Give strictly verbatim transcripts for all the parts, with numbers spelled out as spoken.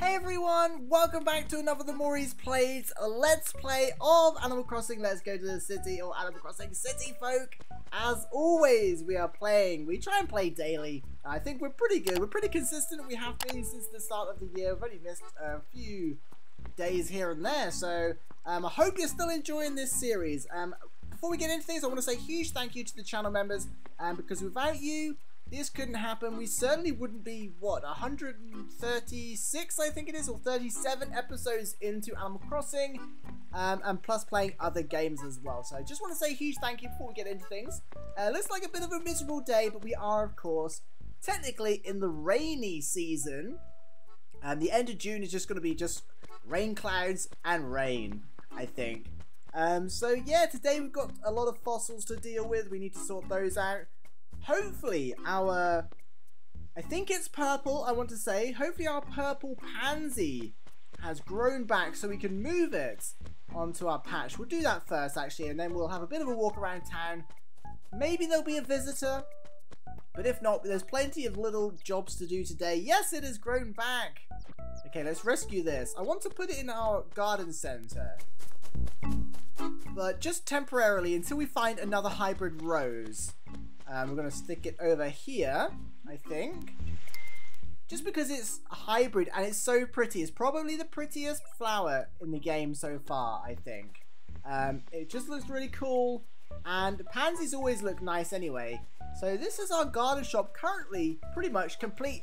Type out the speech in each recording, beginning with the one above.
Hey everyone, welcome back to another The Mori's Plays Let's Play of Animal Crossing Let's Go to the City, or Animal Crossing City Folk. As always, we are playing. We try and play daily. I think we're pretty good. We're pretty consistent. We have been since the start of the year. We've only missed a few days here and there. So um, I hope you're still enjoying this series. Um, before we get into things, I want to say a huge thank you to the channel members, um, because without you, this couldn't happen. We certainly wouldn't be, what, one hundred thirty-six, I think it is, or thirty-seven episodes into Animal Crossing, um, and plus playing other games as well. So I just want to say a huge thank you before we get into things. Uh, looks like a bit of a miserable day, but we are, of course, technically in the rainy season. And the end of June is just going to be just rain clouds and rain, I think. Um, so yeah, today we've got a lot of fossils to deal with. We need to sort those out. Hopefully our, I think it's purple, I want to say, hopefully our purple pansy has grown back so we can move it onto our patch. We'll do that first, actually, and then we'll have a bit of a walk around town. Maybe there'll be a visitor, but if not, there's plenty of little jobs to do today. Yes, it has grown back. Okay, let's rescue this. I want to put it in our garden center, but just temporarily until we find another hybrid rose. Um, we're going to stick it over here, I think. Just because it's a hybrid and it's so pretty. It's probably the prettiest flower in the game so far, I think. Um, it just looks really cool. And pansies always look nice anyway. So this is our garden shop currently pretty much complete.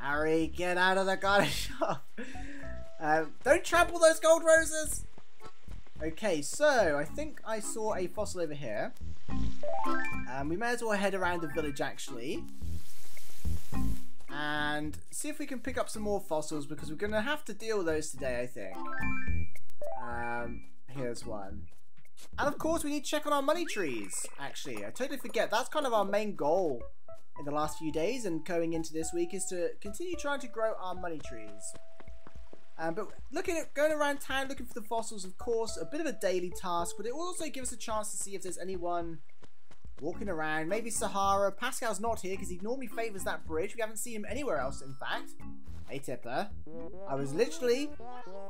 Harry, get out of the garden shop. um, don't trample those gold roses. Okay, so I think I saw a fossil over here. Um, we may as well head around the village, actually, and see if we can pick up some more fossils, because we're going to have to deal with those today, I think. Um, here's one. And of course, we need to check on our money trees, actually. I totally forget. That's kind of our main goal in the last few days and going into this week, is to continue trying to grow our money trees. Um, but looking at going around town looking for the fossils, of course, a bit of a daily task, but it will also give us a chance to see if there's anyone walking around. Maybe Sahara. Pascal's not here because he normally favours that bridge. We haven't seen him anywhere else, in fact. Hey, Tipper. I was literally,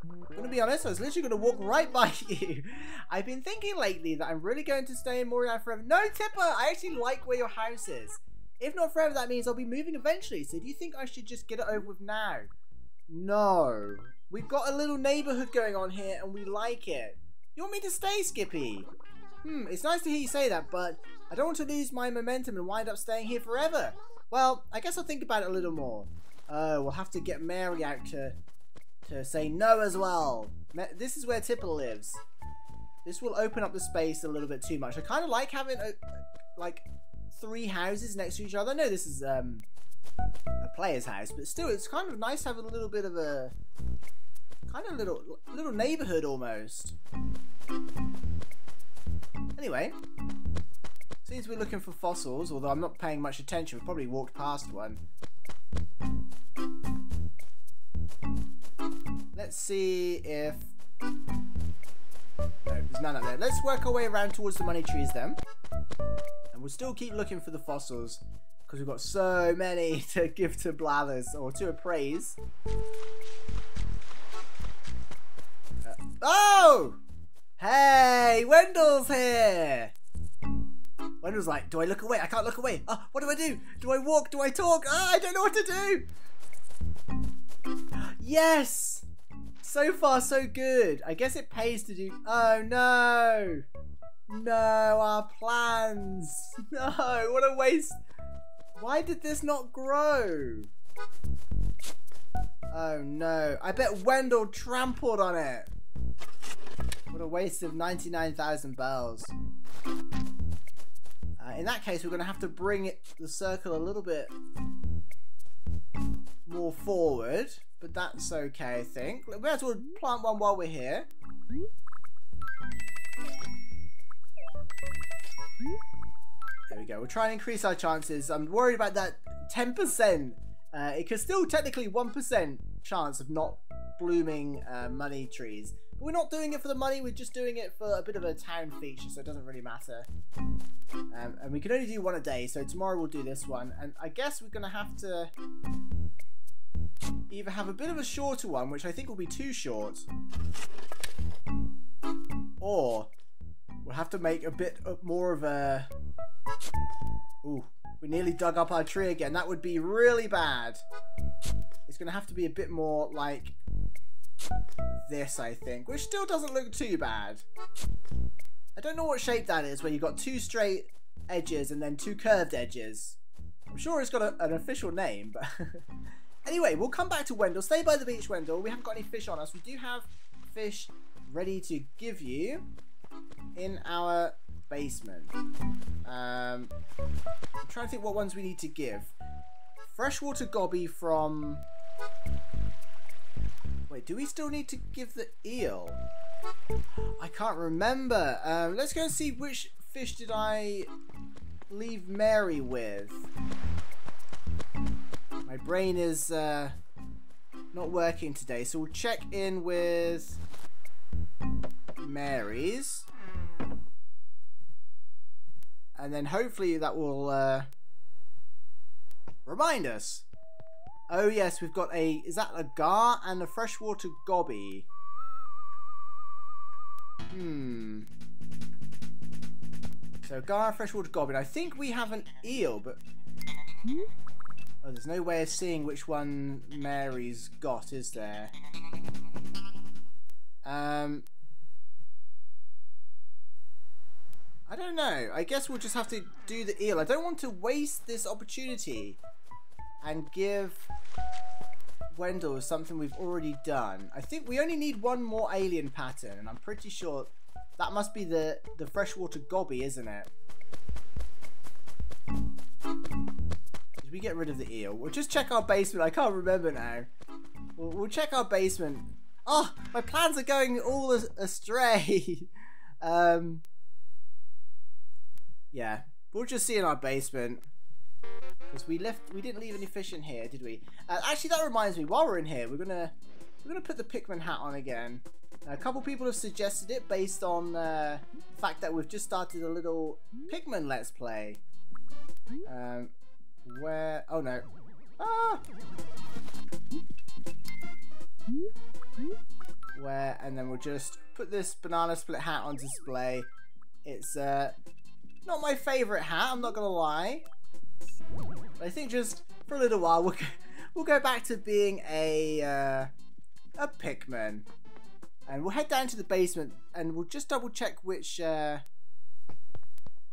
I'm going to be honest, I was literally going to walk right by you. I've been thinking lately that I'm really going to stay in Mori forever. No, Tipper! I actually like where your house is. If not forever, that means I'll be moving eventually, so do you think I should just get it over with now? No. We've got a little neighbourhood going on here, and we like it. You want me to stay, Skippy? Hmm, it's nice to hear you say that, but I don't want to lose my momentum and wind up staying here forever. Well, I guess I'll think about it a little more. Oh, uh, we'll have to get Mary out to, to say no as well. This is where Tipper lives. This will open up the space a little bit too much. I kind of like having, a, like, three houses next to each other. I know this is um, a player's house, but still, it's kind of nice to have a little bit of a... kind of little little neighborhood almost. Anyway, since we're looking for fossils, although I'm not paying much attention, we probably walked past one. Let's see if no, there's none up there. Let's work our way around towards the money trees then, and we'll still keep looking for the fossils because we've got so many to give to Blathers, or to appraise. Oh! Hey! Wendell's here! Wendell's like, do I look away? I can't look away. Oh, what do I do? Do I walk? Do I talk? Oh, I don't know what to do! Yes! So far, so good. I guess it pays to do... Oh, no! No, our plans! No, what a waste! Why did this not grow? Oh, no. I bet Wendell trampled on it. What a waste of ninety-nine thousand bells. Uh, in that case, we're going to have to bring it, the circle a little bit more forward. But that's okay, I think. We might as well plant one while we're here. There we go. We'll try and increase our chances. I'm worried about that ten percent. Uh, it could still technically one percent chance of not blooming uh, money trees. But we're not doing it for the money, we're just doing it for a bit of a town feature, so it doesn't really matter. Um, and we can only do one a day, so tomorrow we'll do this one. And I guess we're going to have to either have a bit of a shorter one, which I think will be too short, or we'll have to make a bit more of a... Ooh, we nearly dug up our tree again. That would be really bad. It's going to have to be a bit more like this, I think, which still doesn't look too bad. I don't know what shape that is, where you've got two straight edges and then two curved edges. I'm sure it's got a, an official name, but... Anyway, we'll come back to Wendell. Stay by the beach, Wendell. We haven't got any fish on us. We do have fish ready to give you in our basement. Um, I'm trying to think what ones we need to give. Freshwater gobby from... Wait, do we still need to give the eel? I can't remember. Um, let's go and see which fish did I leave Mary with. My brain is uh, not working today, so we'll check in with Mary's. And then hopefully that will uh, remind us. Oh yes, we've got a, is that a gar and a freshwater gobby? Hmm. So gar, freshwater goblin. I think we have an eel, but oh, there's no way of seeing which one Mary's got, is there? Um, I don't know. I guess we'll just have to do the eel. I don't want to waste this opportunity and give Wendell something we've already done. I think we only need one more alien pattern, and I'm pretty sure that must be the, the freshwater gobby, isn't it? Did we get rid of the eel? We'll just check our basement. I can't remember now. We'll, we'll check our basement. Oh, my plans are going all astray. um, yeah, we'll just see in our basement. Because we left, we didn't leave any fish in here, did we? Uh, actually, that reminds me. While we're in here, we're gonna we're gonna put the Pikmin hat on again. Now, a couple people have suggested it based on uh, the fact that we've just started a little Pikmin Let's Play. Um, where? Oh no! Ah! Where? And then we'll just put this banana split hat on display. It's uh, not my favourite hat. I'm not gonna lie. But I think just for a little while we'll go, we'll go back to being a uh, a Pikmin, and we'll head down to the basement and we'll just double check which uh,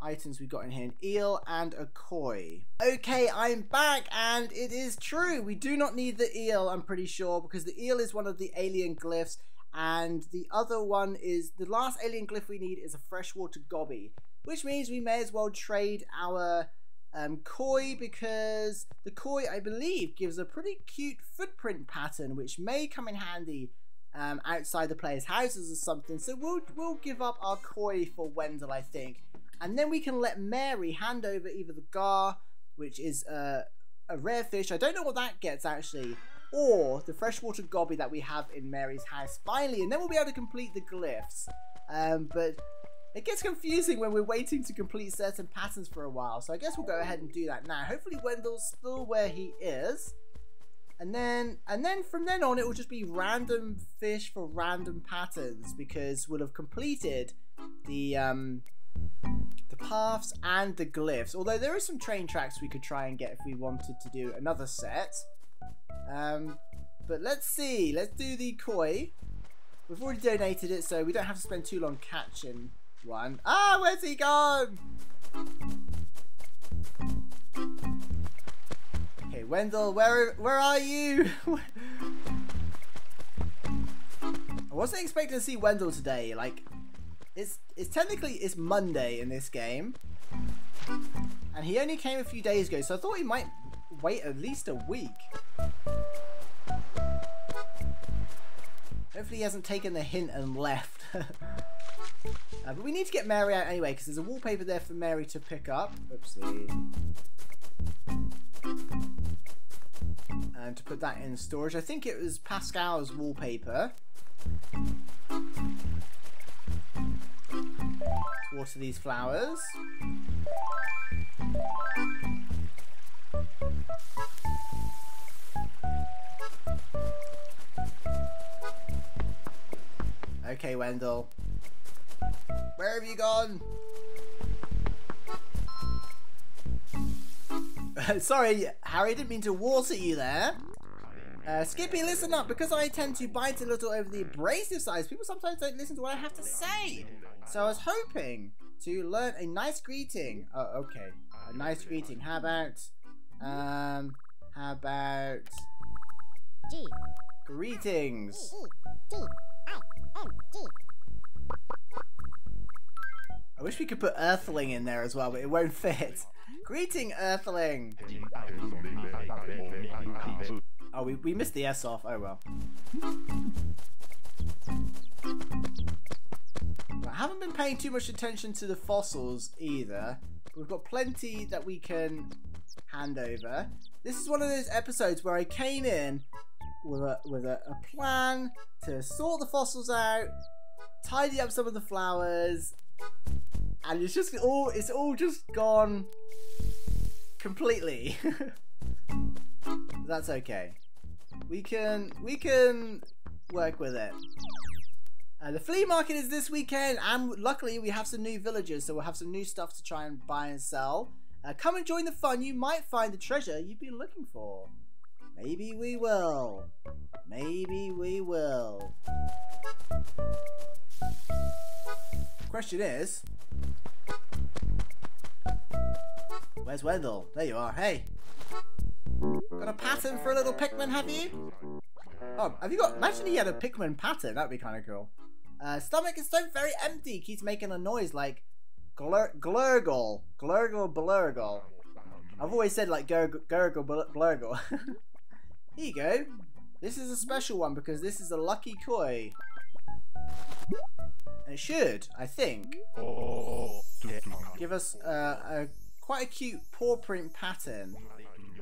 items we got in here: an eel and a koi. Okay, I'm back, and it is true, we do not need the eel. I'm pretty sure, because the eel is one of the alien glyphs, and the other one is the last alien glyph we need is a freshwater gobby, which means we may as well trade our Um, koi, because the koi, I believe, gives a pretty cute footprint pattern which may come in handy um, outside the player's houses or something. So we'll, we'll give up our koi for Wendell, I think, and then we can let Mary hand over either the gar, which is uh, a rare fish, I don't know what that gets actually, or the freshwater gobby that we have in Mary's house finally, and then we'll be able to complete the glyphs. Um, but it gets confusing when we're waiting to complete certain patterns for a while, so I guess we'll go ahead and do that now. Hopefully Wendell's still where he is, and then and then from then on it will just be random fish for random patterns, because we'll have completed the um, the paths and the glyphs. Although there are some train tracks we could try and get if we wanted to do another set. Um, but let's see. Let's do the koi. We've already donated it, so we don't have to spend too long catching one. Ah, where's he gone? Okay, Wendell, where where are you? I wasn't expecting to see Wendell today. Like, it's it's technically it's Monday in this game, and he only came a few days ago, so I thought he might wait at least a week. Hopefully, he hasn't taken the hint and left. Uh, but we need to get Mary out anyway, because there's a wallpaper there for Mary to pick up. Oopsie. And to put that in storage. I think it was Pascal's wallpaper. Let's water these flowers. Okay, Wendell. Where have you gone? Sorry, Harry, didn't mean to water you there. Uh, Skippy, listen up. Because I tend to bite a little over the abrasive sides, people sometimes don't listen to what I have to say. So I was hoping to learn a nice greeting. Oh, okay. A nice greeting. How about... Um... How about... G. Greetings. G. G. I wish we could put Earthling in there as well, but it won't fit. Greeting, Earthling! Oh, we, we missed the S off. Oh, well. I haven't been paying too much attention to the fossils either. We've got plenty that we can hand over. This is one of those episodes where I came in with a, with a, a plan to sort the fossils out, tidy up some of the flowers, and it's just all, it's all just gone completely. That's okay. We can, we can work with it. Uh, the flea market is this weekend, and luckily we have some new villagers, so we'll have some new stuff to try and buy and sell. Uh, come and join the fun. You might find the treasure you've been looking for. Maybe we will. Maybe we will. Question is... Where's Wendell? There you are. Hey. Got a pattern for a little Pikmin, have you? Oh, have you got... Imagine he had a Pikmin pattern. That'd be kind of cool. Uh, stomach is so very empty. Keeps making a noise like... Glur glurgle. Glurgle blurgle. I've always said like gurgle blurgle. blurgle. Here you go. This is a special one because this is a lucky koi. And it should, I think, oh, give us uh, a quite a cute paw print pattern.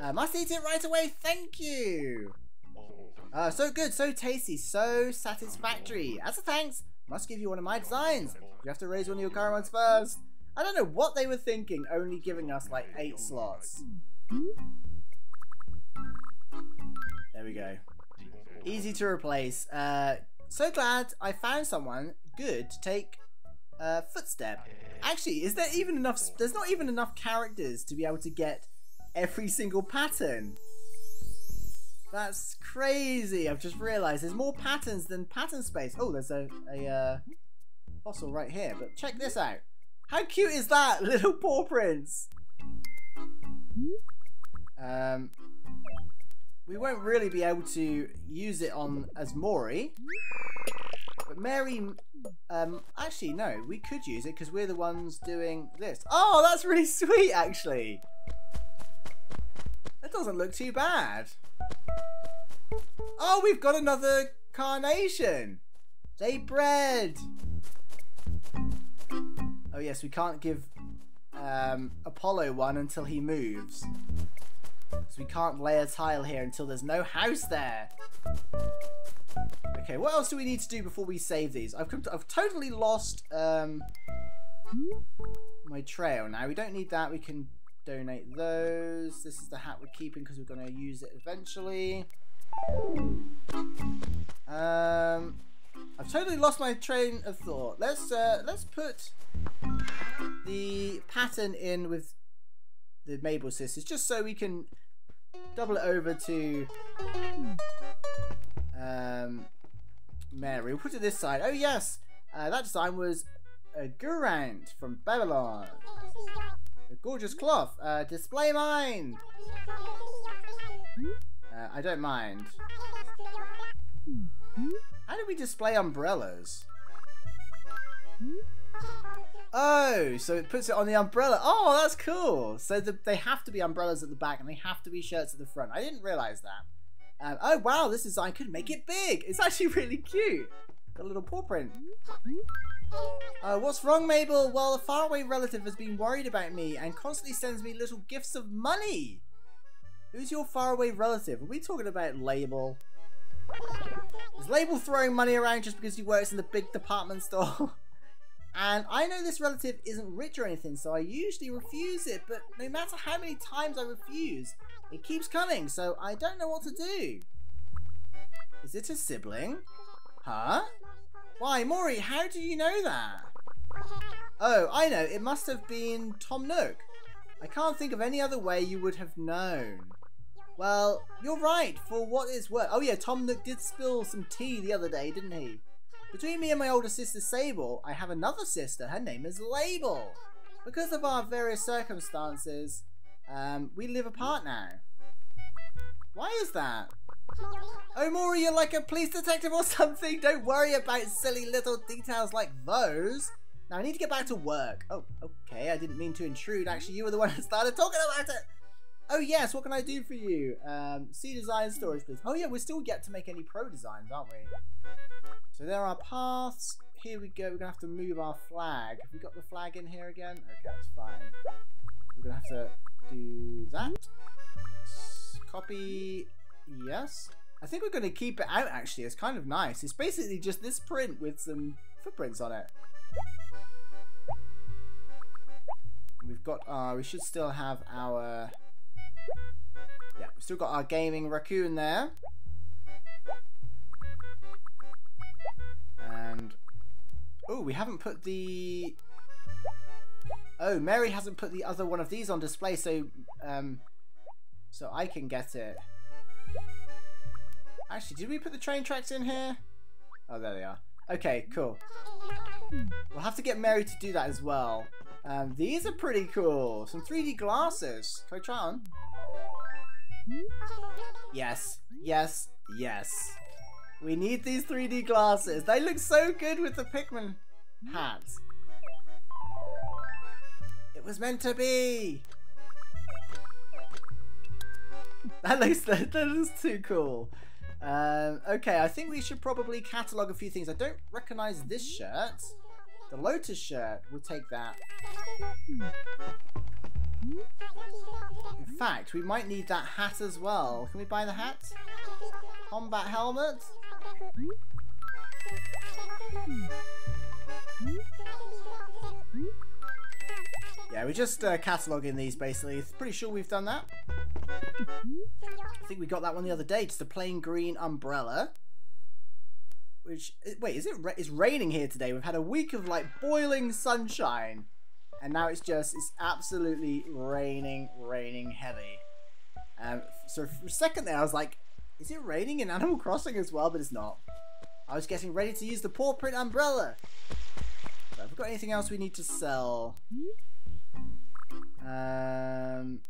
Uh, must eat it right away, thank you! Uh, so good, so tasty, so satisfactory. As a thanks, must give you one of my designs. You have to raise one of your current ones first. I don't know what they were thinking, only giving us like eight slots. There we go. Easy to replace. Uh, so glad I found someone good to take uh, footstep. Actually, is there even enough? There's not even enough characters to be able to get every single pattern. That's crazy. I've just realised there's more patterns than pattern space. Oh, there's a, a uh, fossil right here. But check this out. How cute is that? Little paw prints. Um, we won't really be able to use it on as Mori. But Mary, um, actually no, we could use it because we're the ones doing this. Oh, that's really sweet actually. That doesn't look too bad. Oh, we've got another carnation. They bred. Oh yes, we can't give um, Apollo one until he moves. So we can't lay a tile here until there's no house there. Okay, what else do we need to do before we save these? I've come to, I've totally lost um, my trail now. We don't need that. We can donate those. This is the hat we're keeping because we're going to use it eventually. Um... I've totally lost my train of thought. Let's uh, let's put the pattern in with the Mabel sisters, just so we can double it over to um, Mary. We'll put it this side. Oh yes, uh, that design was a Gurant from Babylon. A gorgeous cloth. Uh, display mine. Uh, I don't mind. How do we display umbrellas? Oh, so it puts it on the umbrella. Oh, that's cool. So the, they have to be umbrellas at the back and they have to be shirts at the front. I didn't realise that. Um, oh, wow, this design could make it big. It's actually really cute. Got a little paw print. Uh, what's wrong, Mabel? Well, a faraway relative has been worried about me and constantly sends me little gifts of money. Who's your faraway relative? Are we talking about Label? Is Label throwing money around just because he works in the big department store? And I know this relative isn't rich or anything, so I usually refuse it, but no matter how many times I refuse, it keeps coming, so I don't know what to do. Is it a sibling? Huh? Why, Mori, how do you know that? Oh, I know. It must have been Tom Nook. I can't think of any other way you would have known. Well, you're right, for what it's worth. Oh yeah, Tom Nook did spill some tea the other day, didn't he? Between me and my older sister Sable, I have another sister. Her name is Label. Because of our various circumstances, um, we live apart now. Why is that? Oh, Mori, you're like a police detective or something. Don't worry about silly little details like those. Now, I need to get back to work. Oh, okay, I didn't mean to intrude. Actually, you were the one who started talking about it. Oh, yes, what can I do for you? Um, see design storage, please. Oh, yeah, we're still yet to make any pro designs, aren't we? So there are paths. Here we go. We're going to have to move our flag. Have we got the flag in here again? Okay, that's fine. We're going to have to do that. Copy. Yes. I think we're going to keep it out, actually. It's kind of nice. It's basically just this print with some footprints on it. We've got our... We should still have our... Yeah, we've still got our gaming raccoon there. And... Oh, we haven't put the... Oh, Mary hasn't put the other one of these on display, so... um, So I can get it. Actually, did we put the train tracks in here? Oh, there they are. Okay, cool. We'll have to get Mary to do that as well. Um, these are pretty cool. Some three D glasses. Can I try on? Yes, yes, yes. We need these three D glasses. They look so good with the Pikmin hats. It was meant to be. That looks, that looks too cool. Um, okay, I think we should probably catalogue a few things. I don't recognise this shirt. The Lotus shirt. We'll take that. In fact, we might need that hat as well. Can we buy the hat? Combat helmet. Yeah, we're just uh, cataloguing these, basically. Pretty sure we've done that. I think we got that one the other day. Just a plain green umbrella. Which, wait, is it ra it's raining here today? We've had a week of, like, boiling sunshine. And now it's just, it's absolutely raining, raining heavy. Um, so for a second there, I was like, is it raining in Animal Crossing as well? But it's not. I was getting ready to use the paw print umbrella. So have we got anything else we need to sell? Um,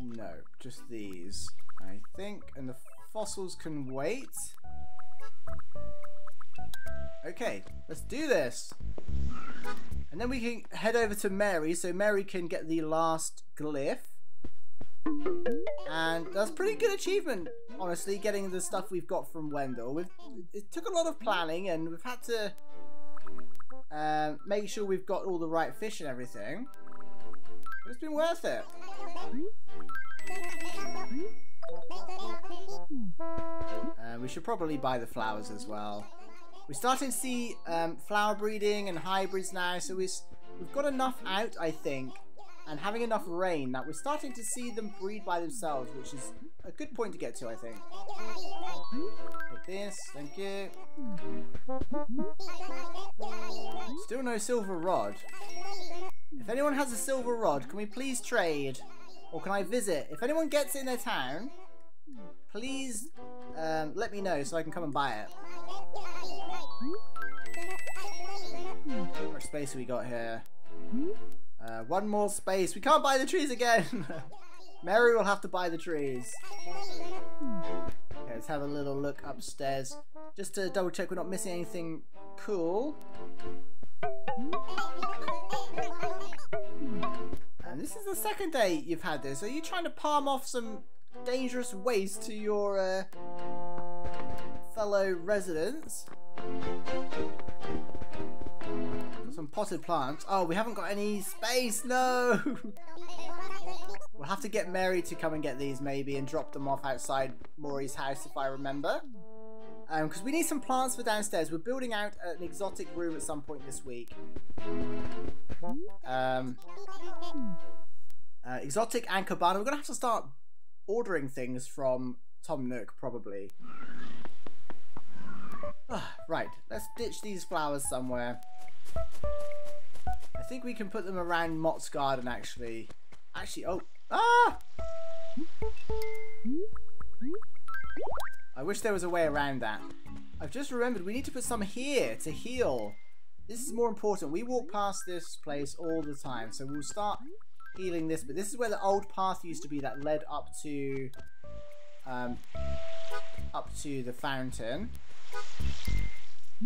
no, just these, I think, and the fossils can wait. Okay, let's do this. And then we can head over to Mary, so Mary can get the last glyph. And that's a pretty good achievement, honestly, getting the stuff we've got from Wendell. We've, it took a lot of planning, and we've had to... Um, make sure we've got all the right fish and everything. But it's been worth it. Uh, we should probably buy the flowers as well. We're starting to see um, flower breeding and hybrids now, so we've, we've got enough out, I think, and having enough rain that we're starting to see them breed by themselves, which is a good point to get to, I think. Like this, thank you. Still no silver rod. If anyone has a silver rod, can we please trade? Or can I visit? If anyone gets it in their town, please um, let me know so I can come and buy it. How much space have we got here? Uh, one more space. We can't buy the trees again. Mary will have to buy the trees. Okay, let's have a little look upstairs. Just to double check we're not missing anything cool. And this is the second day you've had this. Are you trying to palm off some dangerous waste to your uh, fellow residents? Got some potted plants. Oh, we haven't got any space. No. We'll have to get Mary to come and get these maybe and drop them off outside Mori's house if I remember. Um, because we need some plants for downstairs. We're building out an exotic room at some point this week. Um, uh, exotic and cabana. We're gonna have to start ordering things from Tom Nook probably. Right, let's ditch these flowers somewhere. I think we can put them around Mott's garden, actually. Actually, oh, ah! I wish there was a way around that. I've just remembered we need to put some here to heal. This is more important. We walk past this place all the time, so we'll start healing this. But this is where the old path used to be that led up to, um, up to the fountain.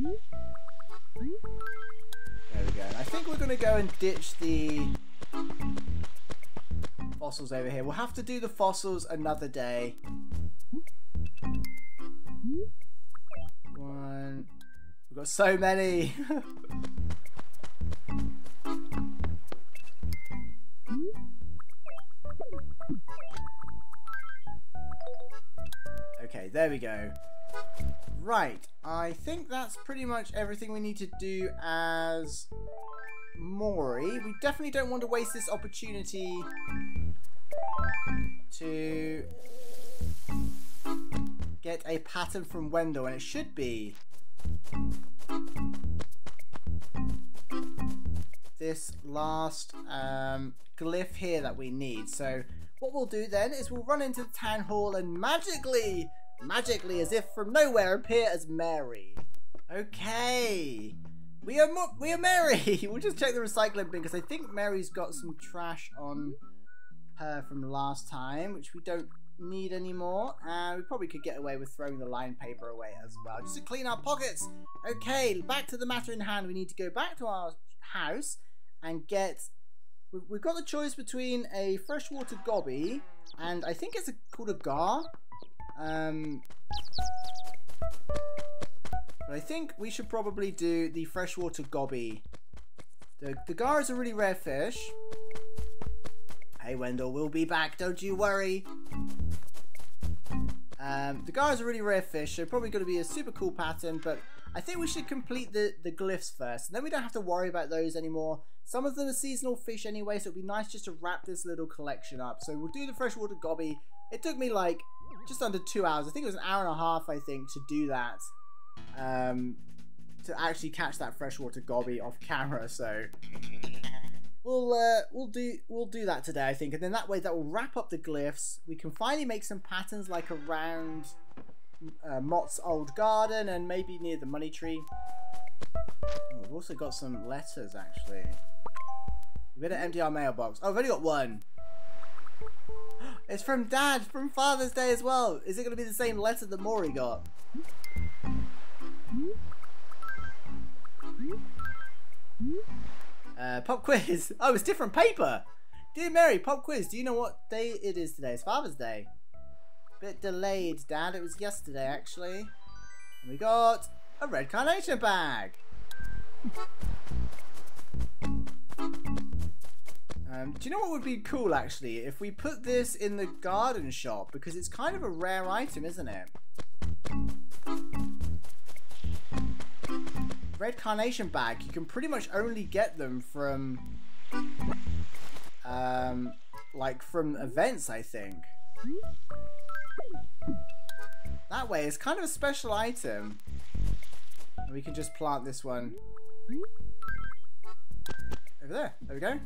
There we go. And I think we're going to go and ditch the fossils over here. We'll have to do the fossils another day. One. We've got so many. Okay, there we go. Right, I think that's pretty much everything we need to do as Mori. We definitely don't want to waste this opportunity to get a pattern from Wendell, and it should be this last um, glyph here that we need. So what we'll do then is we'll run into the town hall and magically, magically as if from nowhere, appear as Mary. Okay, we are Mo we are Mary. We'll just check the recycling bin because I think Mary's got some trash on her from last time, which we don't need anymore, and uh, we probably could get away with throwing the lined paper away as well, just to clean our pockets. Okay, back to the matter in hand. We need to go back to our house and get, we've got the choice between a freshwater gobby and I think it's a, called a gar, um, but I think we should probably do the freshwater gobby. The, the gar is a really rare fish. Hey Wendell, we'll be back, don't you worry. Um, the gar is a really rare fish, so probably going to be a super cool pattern, but I think we should complete the, the glyphs first, and then we don't have to worry about those anymore. Some of them are seasonal fish anyway, so it'd be nice just to wrap this little collection up. So we'll do the freshwater gobby. It took me like just under two hours. I think it was an hour and a half, I think, to do that. Um, to actually catch that freshwater gobby off camera, so We'll uh, we'll do we'll do that today, I think, and then that way that will wrap up the glyphs. We can finally make some patterns like around uh, Mott's old garden and maybe near the money tree. Oh, we've also got some letters actually. We better empty our mailbox. Oh, I've only got one. It's from Dad from Father's Day as well. Is it going to be the same letter that Mori got? Uh, pop quiz. Oh, it's different paper. Dear Mary, pop quiz. Do you know what day it is today? It's Father's Day. Bit delayed, Dad. It was yesterday, actually. And we got a red carnation bag. Um, do you know what would be cool, actually? If we put this in the garden shop, because it's kind of a rare item, isn't it? Red carnation bag, you can pretty much only get them from um, like from events, I think. That way it's kind of a special item. And we can just plant this one over there. There we go.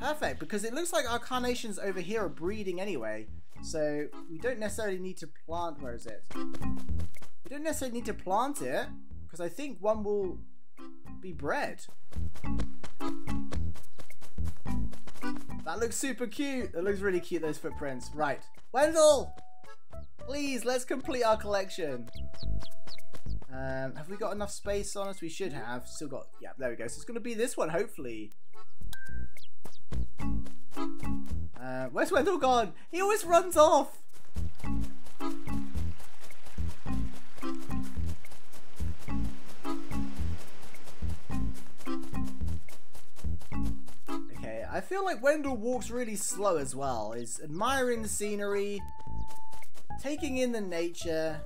Perfect, because it looks like our carnations over here are breeding anyway, so we don't necessarily need to plant, where is it? We don't necessarily need to plant it, because I think one will be bred. That looks super cute. It looks really cute, those footprints. Right, Wendell, please, let's complete our collection. Um, have we got enough space on us? We should have. Still got, yeah, there we go. So it's gonna be this one, hopefully. Uh, where's Wendell gone? He always runs off. I feel like Wendell walks really slow as well. He's admiring the scenery, taking in the nature,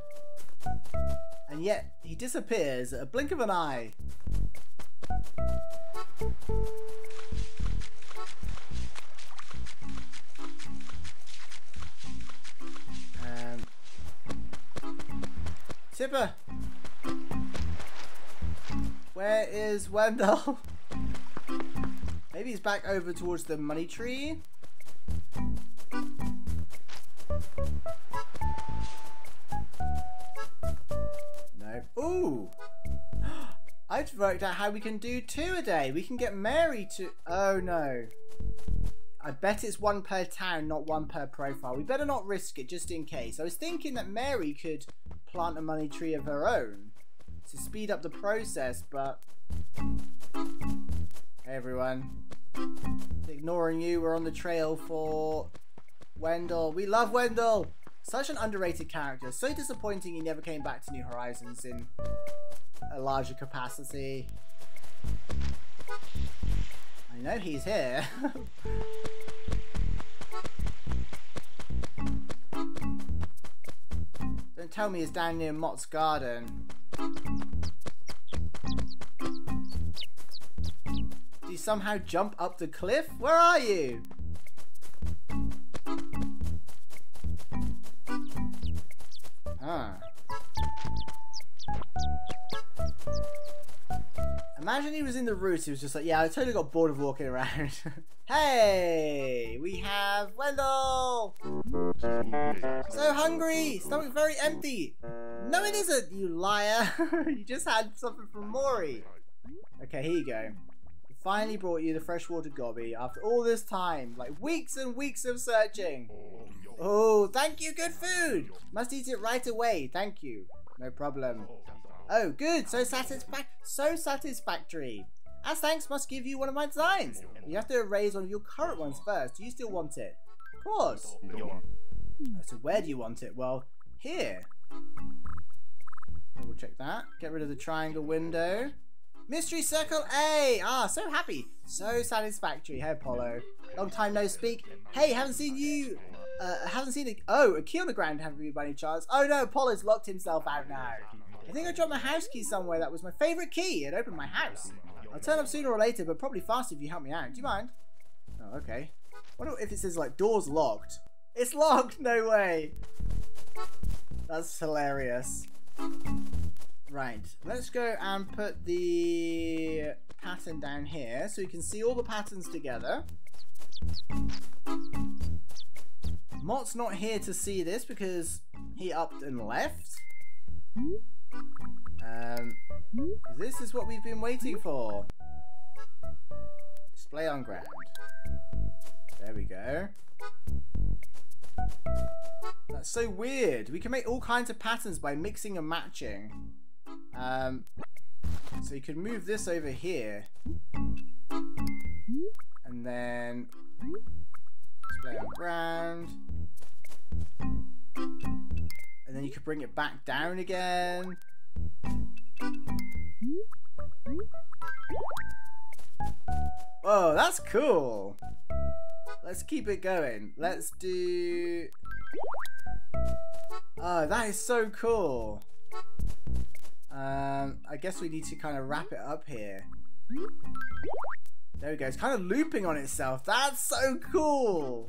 and yet he disappears at a blink of an eye. Um, Tipper, Where is Wendell? Maybe he's back over towards the money tree. No. Ooh! I've worked out how we can do two a day. We can get Mary to... Oh no. I bet it's one per town, not one per profile. We better not risk it just in case. I was thinking that Mary could plant a money tree of her own to speed up the process, but... Hey everyone. Ignoring you, we're on the trail for Wendell. We love Wendell! Such an underrated character. So disappointing he never came back to New Horizons in a larger capacity. I know he's here. Don't tell me it's down near Mott's garden. Do you somehow jump up the cliff? Where are you? Ah. Imagine he was in the roots, he was just like, yeah, I totally got bored of walking around. Hey, we have Wendell! So hungry! Stomach very empty! No it isn't, you liar! You just had something from Mori! Okay, here you go. We finally brought you the freshwater gobby after all this time, like weeks and weeks of searching! Oh, thank you, good food! Must eat it right away, thank you. No problem. Oh, good! So satisfa- so satisfactory! As thanks, must give you one of my designs! You have to erase one of your current ones first. Do you still want it? Of course! So where do you want it? Well, here! Double check that. Get rid of the triangle window. Mystery Circle A! Ah, so happy! So satisfactory. Hey, Apollo. Long time no speak. Hey, haven't seen you! Uh, haven't seen a- Oh, a key on the ground, haven't you by any chance? Oh no, Apollo's locked himself out now. I think I dropped my house key somewhere. That was my favourite key. It opened my house. I'll turn up sooner or later, but probably faster if you help me out. Do you mind? Oh, okay. I wonder if it says, like, doors locked. It's locked! No way! That's hilarious. Right. Let's go and put the pattern down here so you can see all the patterns together. Mott's not here to see this because he upped and left. Um, this is what we've been waiting for. Display on ground. There we go. That's so weird. We can make all kinds of patterns by mixing and matching. Um, so you could move this over here. And then... display on ground. And then you could bring it back down again. Oh, that's cool. Let's keep it going. Let's do... Oh, that is so cool. Um, I guess we need to kind of wrap it up here. There we go. It's kind of looping on itself. That's so cool.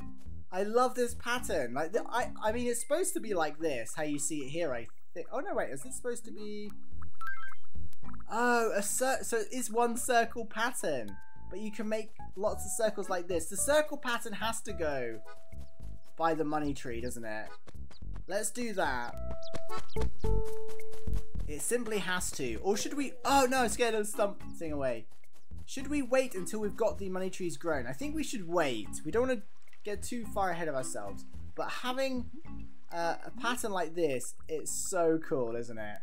I love this pattern. Like, the, I, I mean, it's supposed to be like this, how you see it here, I think. Oh, no, wait. Is this supposed to be... Oh, a cir so it's one circle pattern. But you can make lots of circles like this. The circle pattern has to go by the money tree, doesn't it? Let's do that. It simply has to. Or should we... Oh, no, I'm scared of something away. Should we wait until we've got the money trees grown? I think we should wait. We don't want to... get too far ahead of ourselves, but having uh, a pattern like this, it's so cool, isn't it?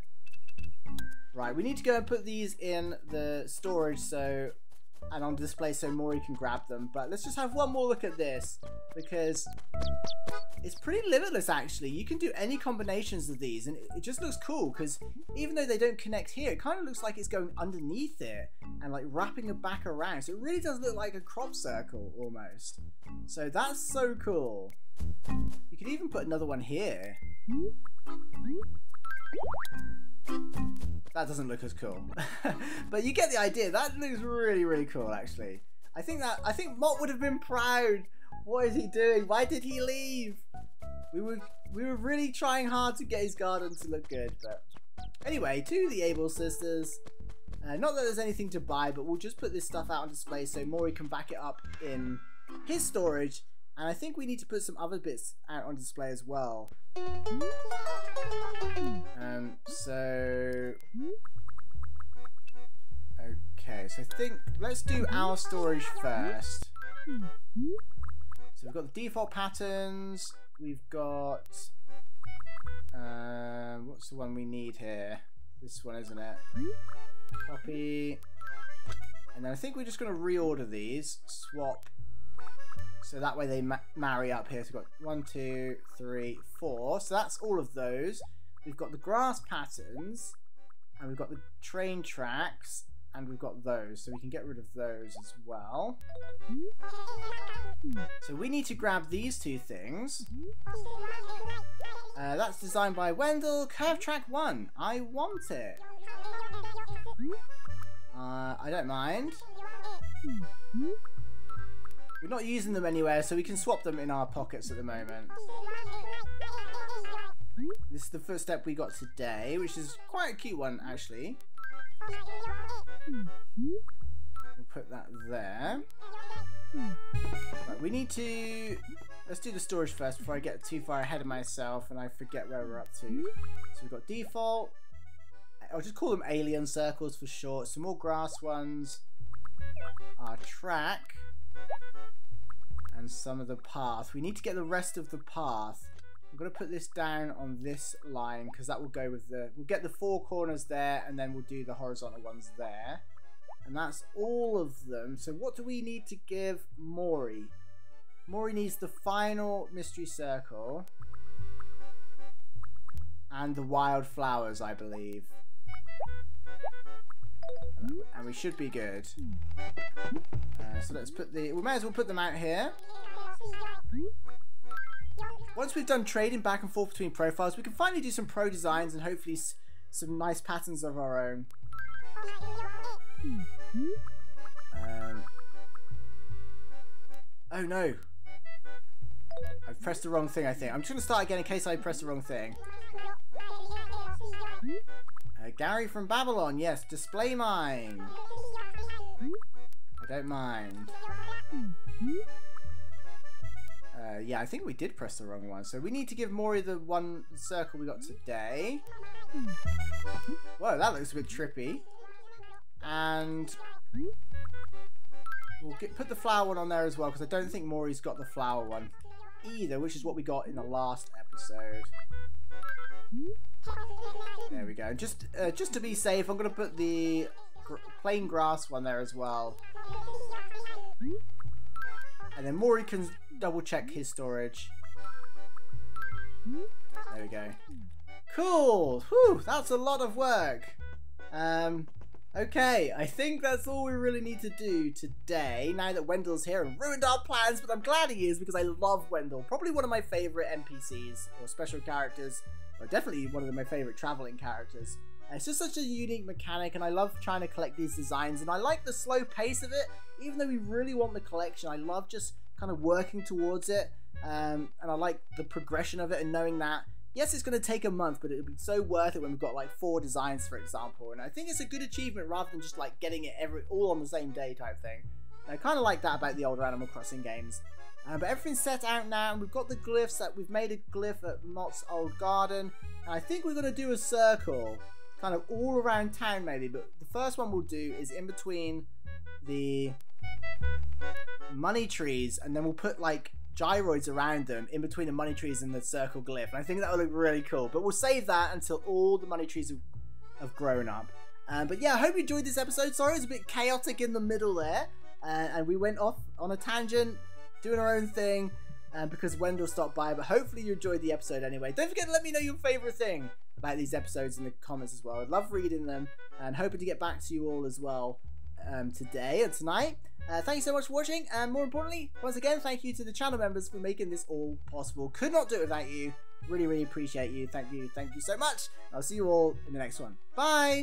Right, we need to go and put these in the storage so and on display so Mori can grab them, but let's just have one more look at this because it's pretty limitless actually. You can do any combinations of these and it just looks cool because even though they don't connect here, it kind of looks like it's going underneath it and like wrapping it back around, so it really does look like a crop circle almost. So that's so cool. You could even put another one here. That doesn't look as cool. But you get the idea. That looks really, really cool actually. I think that I think Mott would have been proud. What is he doing? Why did he leave? We were we were really trying hard to get his garden to look good, but anyway, to the Abel sisters. Uh, not that there's anything to buy, but we'll just put this stuff out on display so Mori can back it up in his storage. And I think we need to put some other bits out on display as well. Um, so... Okay, so I think let's do our storage first. So we've got the default patterns. We've got... Um, what's the one we need here? This one, isn't it? Copy. And then I think we're just going to reorder these. Swap. So that way they ma marry up here. So we've got one, two, three, four. So that's all of those. We've got the grass patterns. And we've got the train tracks. And we've got those. So we can get rid of those as well. So we need to grab these two things. Uh, that's designed by Wendell. Curve track one. I want it. Uh, I don't mind. We're not using them anywhere, so we can swap them in our pockets at the moment. This is the first step we got today, which is quite a cute one, actually. We'll put that there. Right, we need to... Let's do the storage first before I get too far ahead of myself and I forget where we're up to. So we've got default. I'll just call them alien circles for short. Some more grass ones. Our track. And some of the path. We need to get the rest of the path. I'm going to put this down on this line because that will go with the... We'll get the four corners there and then we'll do the horizontal ones there. And that's all of them. So what do we need to give Mori? Mori needs the final mystery circle. And the wildflowers, I believe. And we should be good. Uh, so let's put the... We may as well put them out here. Once we've done trading back and forth between profiles, we can finally do some pro designs and hopefully s some nice patterns of our own. Um, oh no! I've pressed the wrong thing, I think. I'm just going to start again in case I press the wrong thing. Uh, Gary from Babylon, yes, display mine. I don't mind. Uh, yeah, I think we did press the wrong one. So we need to give Mori the one circle we got today. Whoa, that looks a bit trippy. And we'll get, put the flower one on there as well, because I don't think Mori's got the flower one either, which is what we got in the last episode. There we go. Just, uh, just to be safe, I'm going to put the gr plain grass one there as well. And then Mori can double check his storage. There we go. Cool! Whew, that's a lot of work. Um, okay, I think that's all we really need to do today, now that Wendell's here and ruined our plans, but I'm glad he is because I love Wendell. Probably one of my favourite N P Cs, or special characters, or definitely one of my favourite travelling characters. It's just such a unique mechanic and I love trying to collect these designs and I like the slow pace of it. Even though we really want the collection, I love just kind of working towards it, um, and I like the progression of it and knowing that, yes, it's going to take a month, but it'll be so worth it when we've got like four designs, for example. And I think it's a good achievement rather than just like getting it every all on the same day type thing. I kind of like that about the older Animal Crossing games. Um, but everything's set out now and we've got the glyphs. That We've made a glyph at Mott's old garden and I think we're going to do a circle. Kind of all around town maybe, but the first one we'll do is in between the money trees and then we'll put like gyroids around them in between the money trees and the circle glyph, and I think that will look really cool, but we'll save that until all the money trees have, have grown up. Um, but yeah, I hope you enjoyed this episode. Sorry it was a bit chaotic in the middle there, uh, and we went off on a tangent doing our own thing um, because Wendell stopped by, but hopefully you enjoyed the episode anyway. Don't forget to let me know your favourite thing about these episodes in the comments as well. I'd love reading them and hoping to get back to you all as well um, today and tonight. Uh, thank you so much for watching, and more importantly, once again, thank you to the channel members for making this all possible. Could not do it without you. Really, really appreciate you. Thank you. Thank you so much. I'll see you all in the next one. Bye.